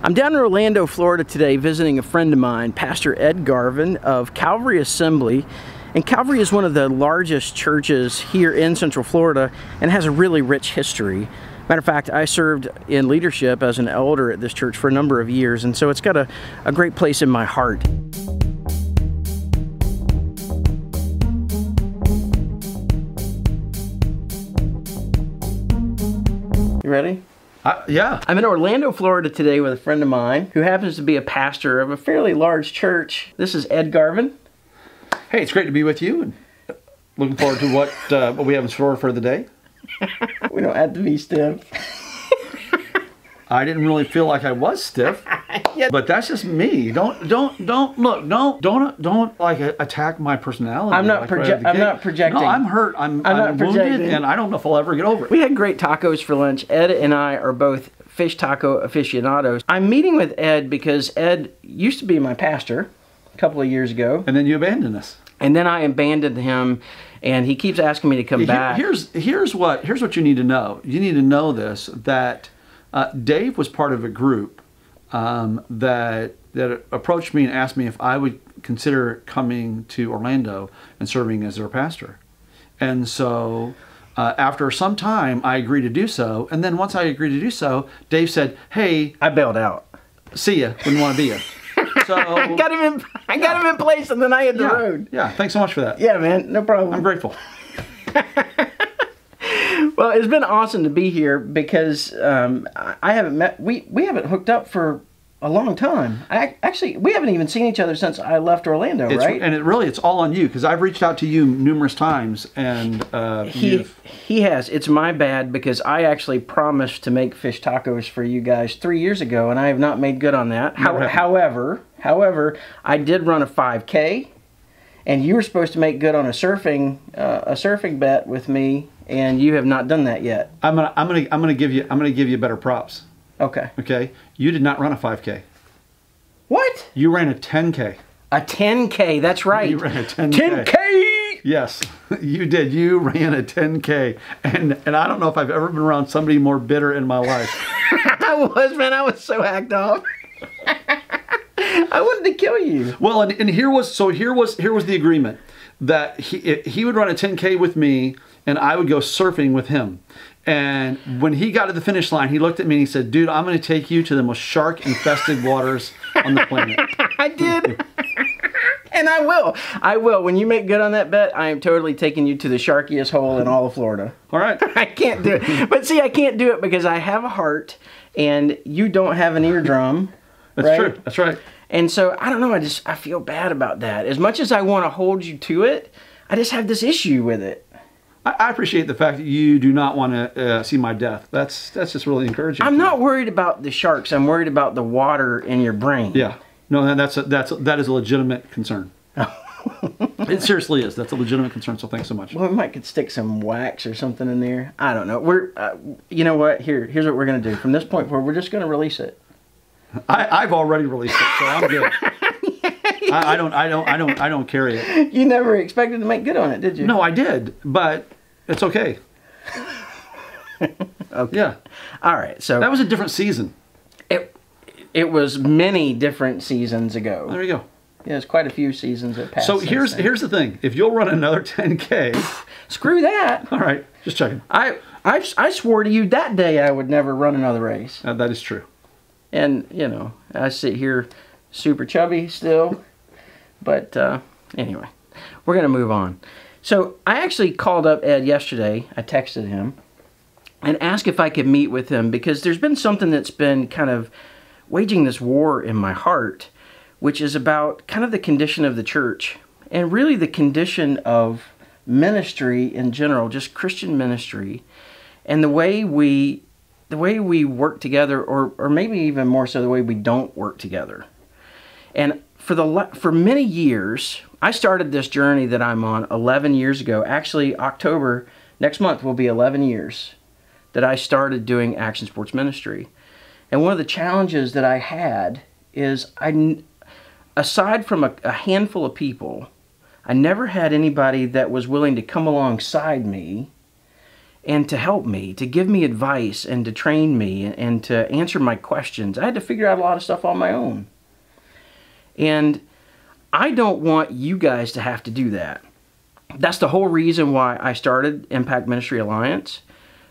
I'm down in Orlando, Florida today visiting a friend of mine, Pastor Ed Garvin of Calvary Assembly. And Calvary is one of the largest churches here in Central Florida and has a really rich history. Matter of fact, I served in leadership as an elder at this church for a number of years, and so it's got a great place in my heart. You ready? Yeah. I'm in Orlando, Florida today with a friend of mine who happens to be a pastor of a fairly large church. This is Ed Garvin. Hey, it's great to be with you, and looking forward to what we have in store for the day. We don't have to be stiff. I didn't really feel like I was stiff, but that's just me. Don't like attack my personality. I'm not projecting. No, I'm hurt. I'm wounded, and I don't know if I'll ever get over it. We had great tacos for lunch. Ed and I are both fish taco aficionados. I'm meeting with Ed because Ed used to be my pastor a couple of years ago, and then you abandoned us. And then I abandoned him, and he keeps asking me to come back. Here's what you need to know. You need to know this, that Dave was part of a group that approached me and asked me if I would consider coming to Orlando and serving as their pastor. And so after some time, I agreed to do so. And then once I agreed to do so, Dave said, "Hey, I bailed out. See ya. Wouldn't want to be ya." So, I got him in place, and then I hit the road. Yeah, thanks so much for that. Yeah, man, no problem. I'm grateful. Well, it's been awesome to be here because I haven't met, we haven't hooked up for a long time. Actually, we haven't even seen each other since I left Orlando, right? And it's all on you because I've reached out to you numerous times, and he has. It's my bad because I actually promised to make fish tacos for you guys 3 years ago, and I have not made good on that. However, I did run a 5K, and you were supposed to make good on a surfing bet with me, and you have not done that yet. I'm gonna give you better props. Okay. Okay. You did not run a 5K. What? You ran a 10K. A 10K, that's right. You ran a 10K. 10K! Yes, you did. You ran a 10K. And I don't know if I've ever been around somebody more bitter in my life. I was, man. I was so hacked off. I wanted to kill you. Well, and here was the agreement that he would run a 10K with me, and I would go surfing with him. And when he got to the finish line, he looked at me and he said, "Dude, I'm going to take you to the most shark-infested waters on the planet." I did. And I will. I will. When you make good on that bet, I am totally taking you to the sharkiest hole in all of Florida. All right. I can't do it. But see, I can't do it because I have a heart, and you don't have an eardrum. That's right? True. That's right. And so, I don't know. I feel bad about that. As much as I want to hold you to it, I just have this issue with it. I appreciate the fact that you do not want to see my death. That's just really encouraging. I'm not worried about the sharks. I'm worried about the water in your brain. Yeah. No, that is a legitimate concern. It seriously is. That's a legitimate concern, so thanks so much. Well, we might could stick some wax or something in there. I don't know. We're, you know what? Here's what we're going to do. From this point forward, we're just going to release it. I've already released it, so I'm good. I don't carry it. You never expected to make good on it, did you? No, I did, but... It's okay. Okay. Yeah. All right. So that was a different season. It was many different seasons ago. There you go. Yeah, it's quite a few seasons that passed. So here's the thing. If you'll run another 10K, screw that. All right. Just checking. I swore to you that day I would never run another race. That is true. And you know, I sit here super chubby still, but anyway, we're gonna move on. So I actually called up Ed yesterday. I texted him and asked if I could meet with him because there's been something that's been kind of waging this war in my heart, which is about kind of the condition of the church and really the condition of ministry in general, just Christian ministry, and the way we work together, or maybe even more so the way we don't work together. And for many years, I started this journey that I'm on 11 years ago. Actually, October, next month, will be 11 years that I started doing Action Sports Ministry. And one of the challenges that I had is, aside from a handful of people, I never had anybody that was willing to come alongside me and to help me, to give me advice and to train me and to answer my questions. I had to figure out a lot of stuff on my own. And I don't want you guys to have to do that. That's the whole reason why I started Impact Ministry Alliance,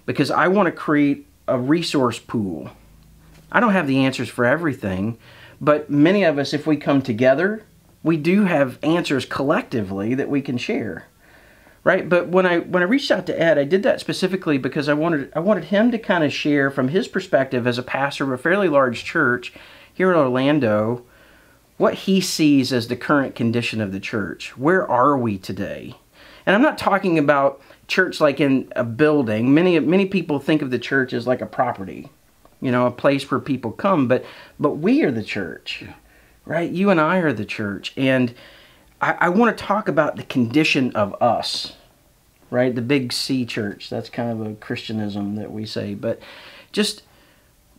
because I want to create a resource pool. I don't have the answers for everything, but many of us, if we come together, we do have answers collectively that we can share, right? But when I reached out to Ed, I did that specifically because I wanted him to kind of share from his perspective as a pastor of a fairly large church here in Orlando what he sees as the current condition of the church. Where are we today? And I'm not talking about church like in a building. Many people think of the church as like a property, you know, a place where people come, but we are the church, right? You and I are the church. And I want to talk about the condition of us, right? The big C church. That's kind of a Christianism that we say, but just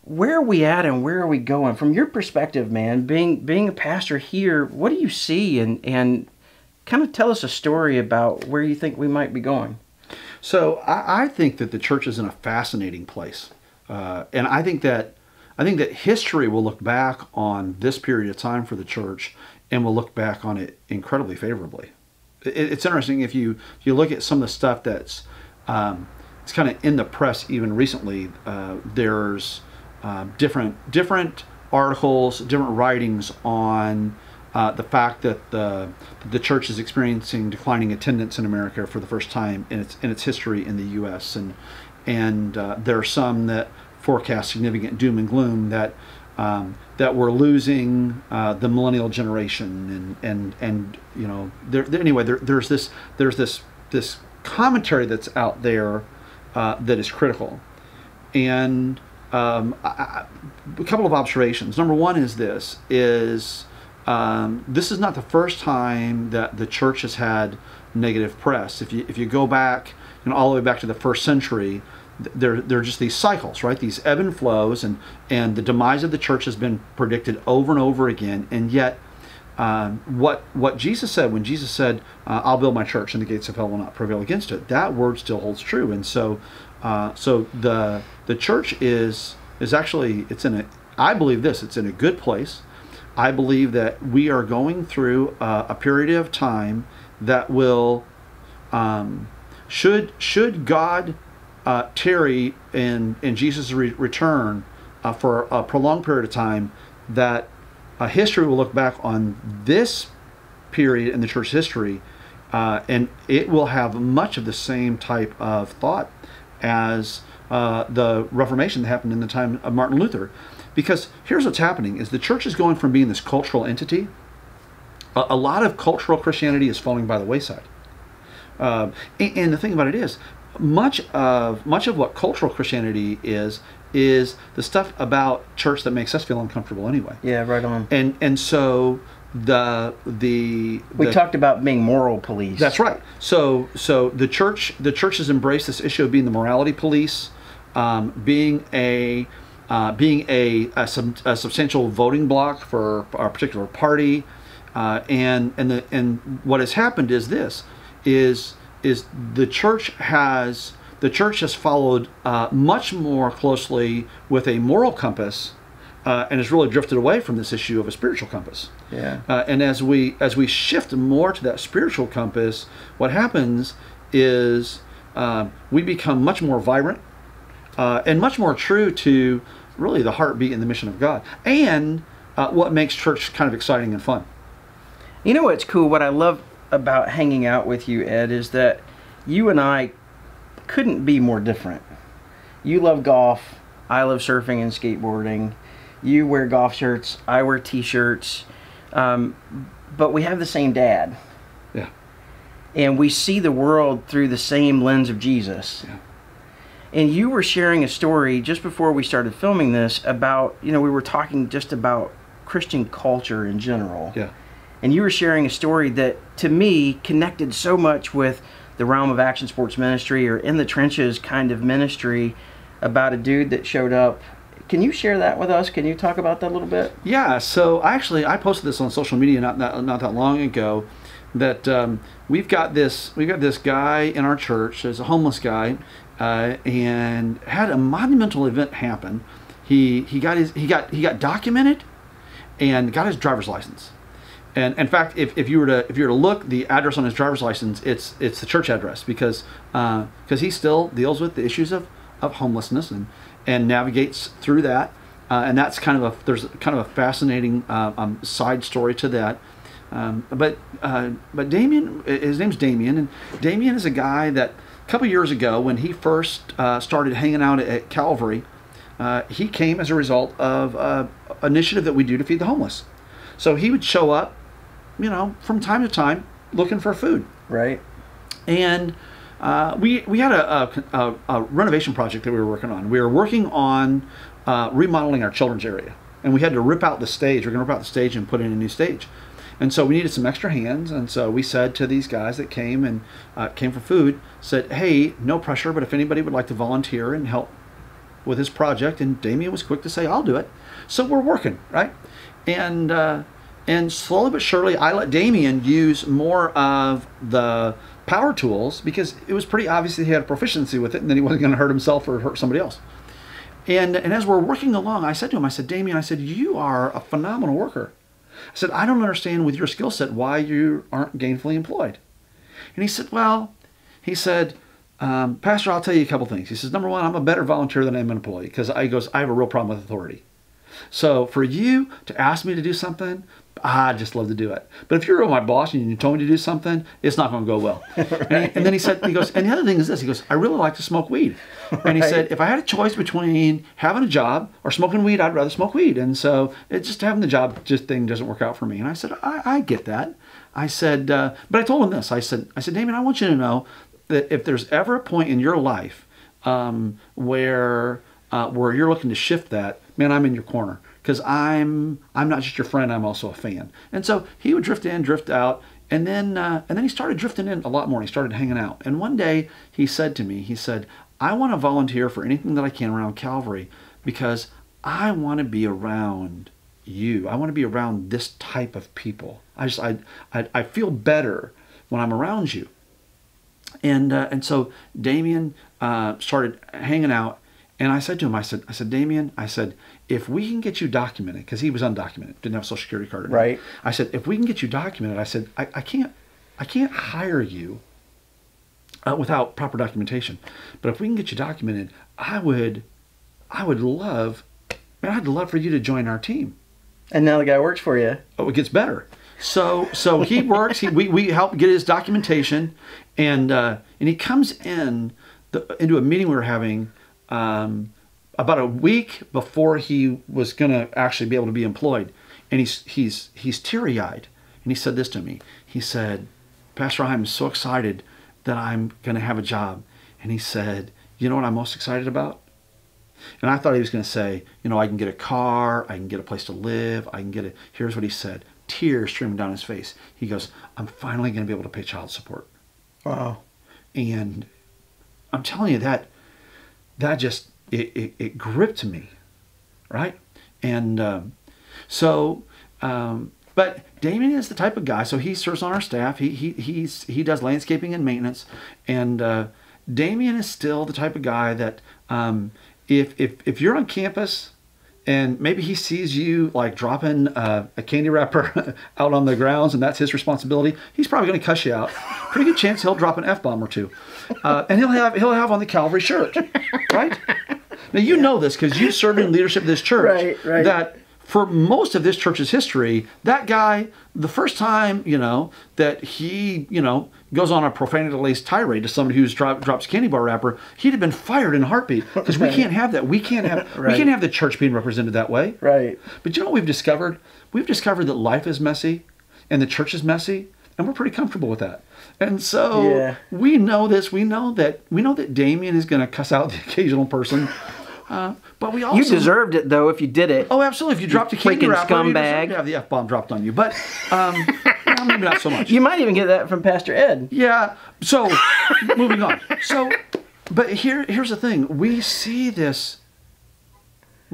where are we at and where are we going? From your perspective, man, being a pastor here, what do you see? And kind of tell us a story about where you think we might be going. So I think that the church is in a fascinating place. And I think that history will look back on this period of time for the church and will look back on it incredibly favorably. It's interesting if you look at some of the stuff that's it's kind of in the press even recently. There's different articles, different writings on the fact that the church is experiencing declining attendance in America for the first time in its history in the U.S. And there are some that forecast significant doom and gloom that we're losing the millennial generation, and you know, there's this commentary that's out there that is critical. And a couple of observations. Number one is this is not the first time that the church has had negative press. If you go back, you know, all the way back to the first century, there are just these cycles, right? These ebb and flows, and the demise of the church has been predicted over and over again. And yet, what Jesus said when Jesus said, "I'll build my church, and the gates of hell will not prevail against it," that word still holds true. And so, so the church is actually, it's in a, I believe this, it's in a good place. I believe that we are going through a period of time that will, should God tarry in Jesus' return for a prolonged period of time, that history will look back on this period in the church's history, and it will have much of the same type of thought as the Reformation that happened in the time of Martin Luther. Because here's what's happening, is the church is going from being this cultural entity. A lot of cultural Christianity is falling by the wayside. And the thing about it is, much of what cultural Christianity is the stuff about church that makes us feel uncomfortable anyway. Yeah, right on. And so we talked about being moral police. That's right. So the church has embraced this issue of being the morality police, being a substantial voting block for a particular party, and what has happened is this is the church has followed much more closely with a moral compass, and has really drifted away from this issue of a spiritual compass. Yeah. And as we shift more to that spiritual compass, what happens is we become much more vibrant and much more true to really the heartbeat and the mission of God, and what makes church kind of exciting and fun. You know what's cool? What I love about hanging out with you, Ed, is that you and I couldn't be more different. You love golf, I love surfing and skateboarding. You wear golf shirts, I wear t-shirts, but we have the same dad. Yeah. And we see the world through the same lens of Jesus. Yeah. And you were sharing a story just before we started filming this about, you know, we were talking just about Christian culture in general. Yeah. And you were sharing a story that, to me, connected so much with the realm of action sports ministry or in the trenches kind of ministry about a dude that showed up. Can you share that with us? Can you talk about that a little bit? Yeah, so actually I posted this on social media not that long ago, that we've got this guy in our church, there's a homeless guy, and had a monumental event happen. He got documented and got his driver's license. And in fact, if you were to look the address on his driver's license, it's the church address, because he still deals with the issues of homelessness and navigates through that. And that's there's kind of a fascinating side story to that. But Damien, his name's Damien, and Damien is a guy that a couple years ago, when he first started hanging out at Calvary, he came as a result of an initiative that we do to feed the homeless. So he would show up, you know, from time to time looking for food. Right. And we had a renovation project that we were working on. We were working on remodeling our children's area, and we had to rip out the stage. We're going to rip out the stage and put in a new stage. And so we needed some extra hands, and so we said to these guys that came and came for food, said, hey, no pressure, but if anybody would like to volunteer and help with this project, and Damien was quick to say, I'll do it. So we're working, right? And slowly but surely, I let Damien use more of the power tools, because it was pretty obvious that he had a proficiency with it, and then he wasn't going to hurt himself or hurt somebody else. And as we're working along, I said to him, I said, Damien, I said, you are a phenomenal worker. I said, I don't understand with your skill set why you aren't gainfully employed. And he said, well, he said, Pastor, I'll tell you a couple things. He says, number one, I'm a better volunteer than I'm an employee, because he goes, I have a real problem with authority. So for you to ask me to do something, I just love to do it. But if you're my boss and you told me to do something, it's not going to go well. Right. And then he said, he goes, and the other thing is this, he goes, I really like to smoke weed. Right. And he said, if I had a choice between having a job or smoking weed, I'd rather smoke weed. And so it's just having the job thing doesn't work out for me. And I said, I get that. I said, but I told him this. I said, Damien, I want you to know that if there's ever a point in your life where you're looking to shift that, man, I'm in your corner, because I'm not just your friend, I'm also a fan. And so he would drift in, drift out, and then he started drifting in a lot more. He started hanging out. And one day he said to me, he said, I want to volunteer for anything that I can around Calvary, because I want to be around you. I want to be around this type of people. I feel better when I'm around you. And so Damien started hanging out. And I said to him, I said, Damien, I said, if we can get you documented, because he was undocumented, didn't have a social security card. Right. I said, if we can get you documented, I said, I can't hire you without proper documentation. But if we can get you documented, I'd love for you to join our team. And now the guy works for you. Oh, it gets better. So he works. We help get his documentation, and he comes into a meeting we were having. About a week before he was going to actually be able to be employed, and he's teary-eyed, and he said this to me. He said, Pastor, I'm so excited that I'm going to have a job. And he said, you know what I'm most excited about? And I thought he was going to say, you know, I can get a car, I can get a place to live, I can get a... Here's what he said, tears streaming down his face. He goes, I'm finally going to be able to pay child support. Wow. And I'm telling you that just, it gripped me, right? And but Damien is the type of guy, so he serves on our staff. He does landscaping and maintenance. And Damien is still the type of guy that if you're on campus and maybe he sees you like dropping a candy wrapper out on the grounds, and that's his responsibility, he's probably going to cuss you out. Pretty good chance he'll drop an F-bomb or two. And he'll have on the Calvary shirt, right? Now, you know this because you served in leadership of this church, right. That for most of this church's history, that guy, the first time, you know, that he, you know, goes on a profanity-laced tirade to somebody who drops a candy bar wrapper, he'd have been fired in a heartbeat, because we can't have that. We can't have the church being represented that way. Right. But you know what we've discovered? We've discovered that life is messy, and the church is messy, and we're pretty comfortable with that. And so we know this. We know that Damien is going to cuss out the occasional person. But we also... You deserved it, though, if you did it. Oh, absolutely. If you dropped a candy wrapper, you deserved to have the F-bomb dropped on you. But well, maybe not so much. You might even get that from Pastor Ed. Yeah. So, moving on. So, but here's the thing. We see this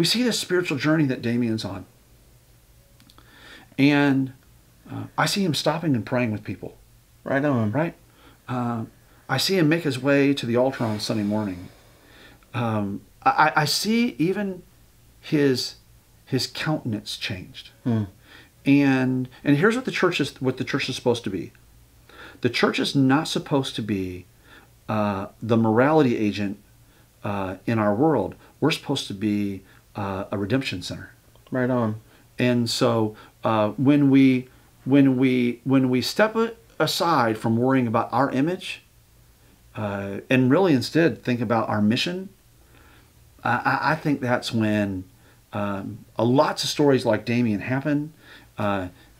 spiritual journey that Damien's on. And I see him stopping and praying with people. Right on. Right? I see him make his way to the altar on Sunday morning. I see even his countenance changed. Mm. And here's what the church is supposed to be. The church is not supposed to be the morality agent in our world. We're supposed to be a redemption center. Right on. And so when we step aside from worrying about our image, and really instead think about our mission, I think that's when lots of stories like Damien happen,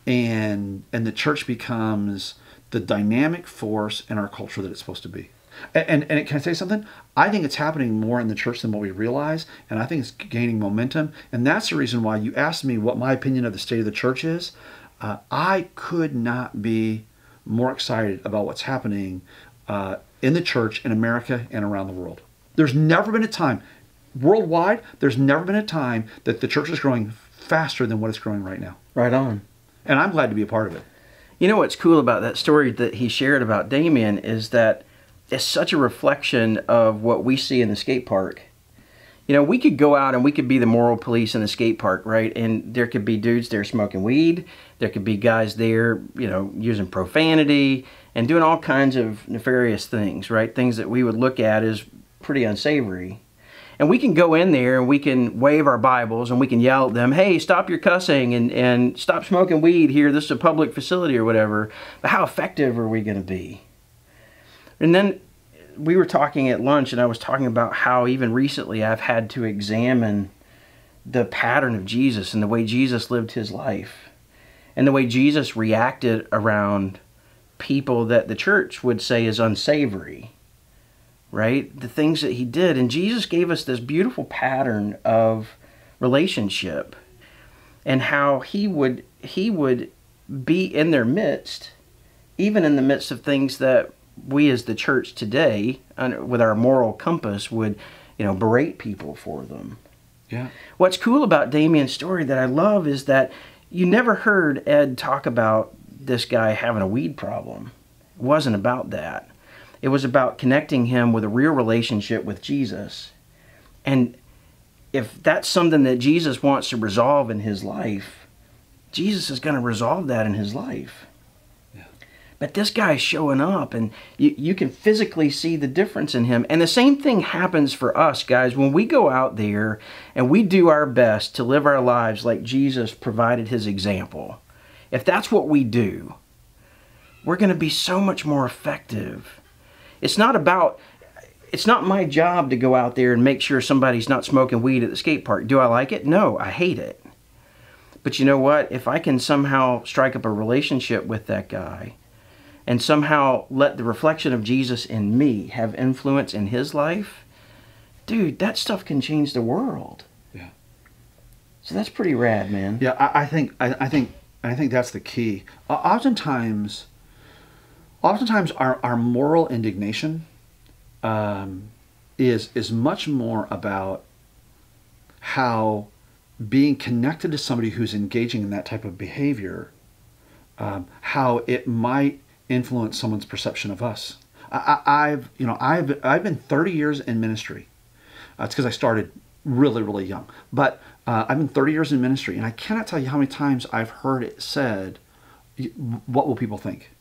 and the church becomes the dynamic force in our culture that it's supposed to be. And can I say something? I think it's happening more in the church than what we realize, and I think it's gaining momentum. And that's the reason why you asked me what my opinion of the state of the church is. I could not be more excited about what's happening in the church in America and around the world. There's never been a time, worldwide, there's never been a time that the church is growing faster than what it's growing right now. Right on. And I'm glad to be a part of it. You know what's cool about that story that he shared about Damien is that it's such a reflection of what we see in the skate park. You know, we could go out and we could be the moral police in the skate park, right? And there could be dudes there smoking weed. There could be guys there, you know, using profanity and doing all kinds of nefarious things, right? Things that we would look at as pretty unsavory. And we can go in there and we can wave our Bibles and we can yell at them, hey, stop your cussing and stop smoking weed here. This is a public facility or whatever. But how effective are we going to be? And then we were talking at lunch, and I was talking about how even recently I've had to examine the pattern of Jesus and the way Jesus lived his life and the way Jesus reacted around people that the church would say is unsavory, right? The things that he did. And Jesus gave us this beautiful pattern of relationship and how he would be in their midst, even in the midst of things that we as the church today, with our moral compass, would, you know, berate people for them. Yeah. What's cool about Damien's story that I love is that you never heard Ed talk about this guy having a weed problem. It wasn't about that. It was about connecting him with a real relationship with Jesus. And if that's something that Jesus wants to resolve in his life, Jesus is going to resolve that in his life. But this guy's showing up, and you can physically see the difference in him. And the same thing happens for us, guys. When we go out there and we do our best to live our lives like Jesus provided his example, if that's what we do, we're going to be so much more effective. It's not my job to go out there and make sure somebody's not smoking weed at the skate park. Do I like it? No, I hate it. But you know what? If I can somehow strike up a relationship with that guy, and somehow let the reflection of Jesus in me have influence in his life, dude, that stuff can change the world. Yeah. So that's pretty rad, man. Yeah, I think that's the key. Oftentimes our moral indignation is much more about how being connected to somebody who's engaging in that type of behavior, how it might influence someone's perception of us. I've been 30 years in ministry. It's because I started really young, but I've been 30 years in ministry, and I cannot tell you how many times I've heard it said, "What will people think?"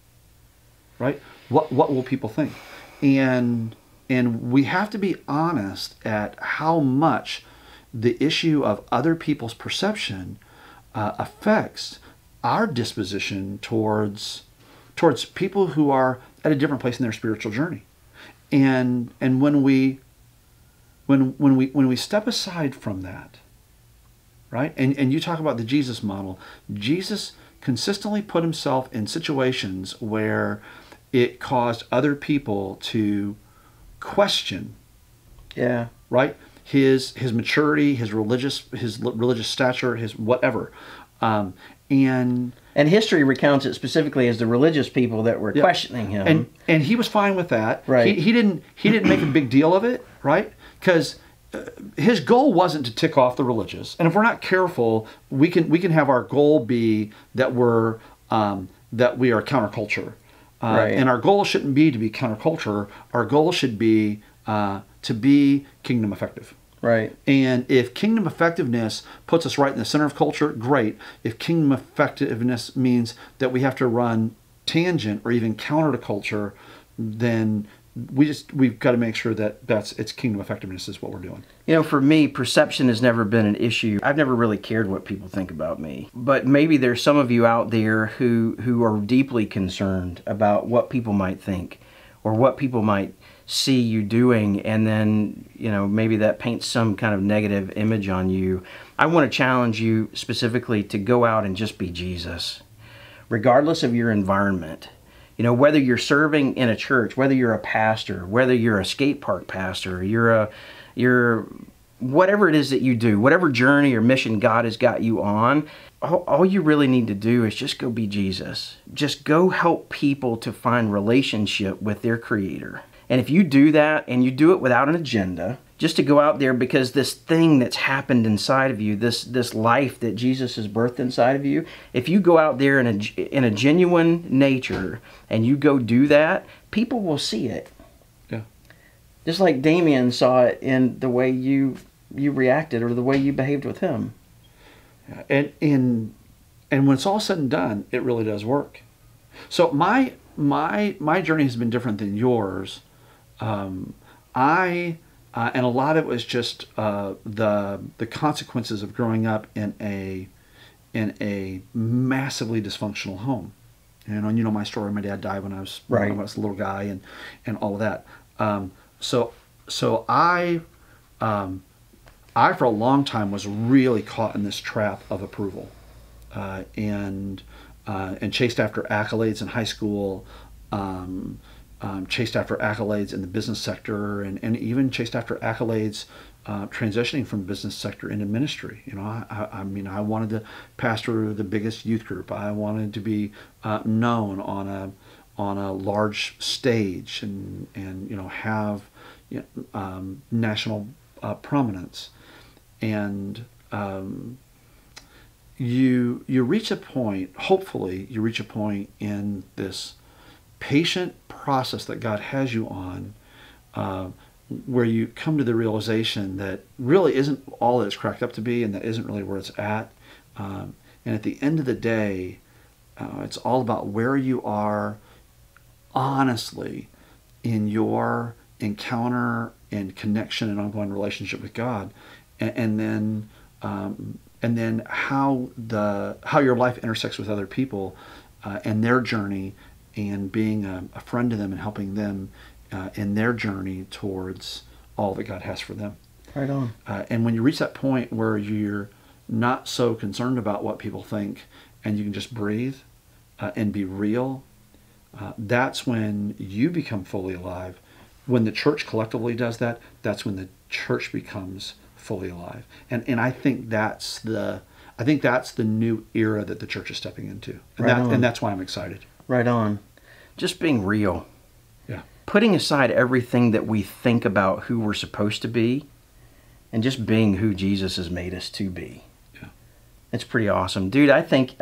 Right? What will people think? And we have to be honest at how much the issue of other people's perception affects our disposition towards people who are at a different place in their spiritual journey. And when we step aside from that, right? And you talk about the Jesus model. Jesus consistently put himself in situations where it caused other people to question. Yeah. Right? His maturity, his religious stature, his whatever. And history recounts it specifically as the religious people that were questioning him. And he was fine with that. Right. He didn't make a big deal of it, right? Because his goal wasn't to tick off the religious. And if we're not careful, we can have our goal be that we are counterculture. Right. And our goal shouldn't be to be counterculture. Our goal should be to be kingdom effective. Right. And if kingdom effectiveness puts us right in the center of culture, great. If kingdom effectiveness means that we have to run tangent or even counter to culture, then we've got to make sure that it's kingdom effectiveness is what we're doing. You know, for me, perception has never been an issue. I've never really cared what people think about me. But maybe there's some of you out there who are deeply concerned about what people might think or what people might see you doing, and then, you know, maybe that paints some kind of negative image on you. I want to challenge you specifically to go out and just be Jesus, regardless of your environment. You know, whether you're serving in a church, whether you're a pastor, whether you're a skate park pastor, you're whatever it is that you do, whatever journey or mission God has got you on, all you really need to do is just go be Jesus. Just go help people to find relationship with their Creator. And if you do that, and you do it without an agenda, just to go out there because this thing that's happened inside of you, this life that Jesus has birthed inside of you, if you go out there in a genuine nature and you go do that, people will see it. Yeah. Just like Damien saw it in the way you reacted or the way you behaved with him. Yeah. And when it's all said and done, it really does work. So my journey has been different than yours. And a lot of it was just the consequences of growing up in a massively dysfunctional home. And you know my story. My dad died when I was right. When I was a little guy, and all of that. So I for a long time was really caught in this trap of approval, and chased after accolades in high school. Chased after accolades in the business sector, and even chased after accolades transitioning from the business sector into ministry. You know, I mean, I wanted to pastor the biggest youth group. I wanted to be known on a large stage, and you know, have national prominence. And you reach a point. Hopefully, you reach a point in this patient process that God has you on, where you come to the realization that really isn't all that it's cracked up to be, and that isn't really where it's at. And at the end of the day, it's all about where you are honestly in your encounter and connection and ongoing relationship with God, and then how your life intersects with other people and their journey, and being a friend to them and helping them in their journey towards all that God has for them. Right on. And when you reach that point where you're not so concerned about what people think, and you can just breathe and be real, that's when you become fully alive. When the church collectively does that, that's when the church becomes fully alive. And I think that's the new era that the church is stepping into. And, and that's why I'm excited. Right on. Just being real. Yeah. Putting aside everything that we think about who we're supposed to be, and just being who Jesus has made us to be. Yeah. It's pretty awesome. Dude, I thank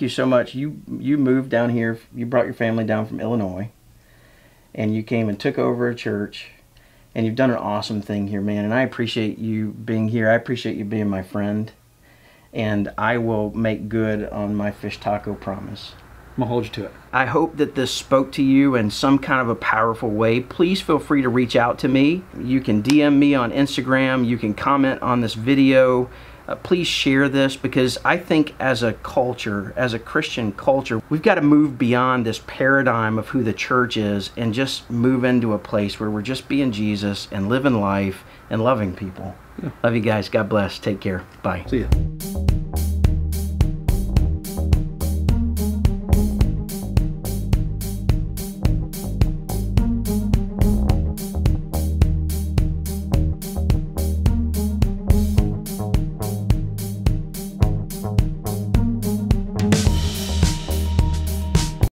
you so much. You moved down here, you brought your family down from Illinois, and you came and took over a church, and you've done an awesome thing here, man. And I appreciate you being here. I appreciate you being my friend. And I will make good on my fish taco promise. I'm going to hold you to it. I hope that this spoke to you in some kind of a powerful way. Please feel free to reach out to me. You can DM me on Instagram. You can comment on this video. Please share this, because I think as a culture, as a Christian culture, we've got to move beyond this paradigm of who the church is and just move into a place where we're just being Jesus and living life and loving people. Yeah. Love you guys. God bless. Take care. Bye. See ya.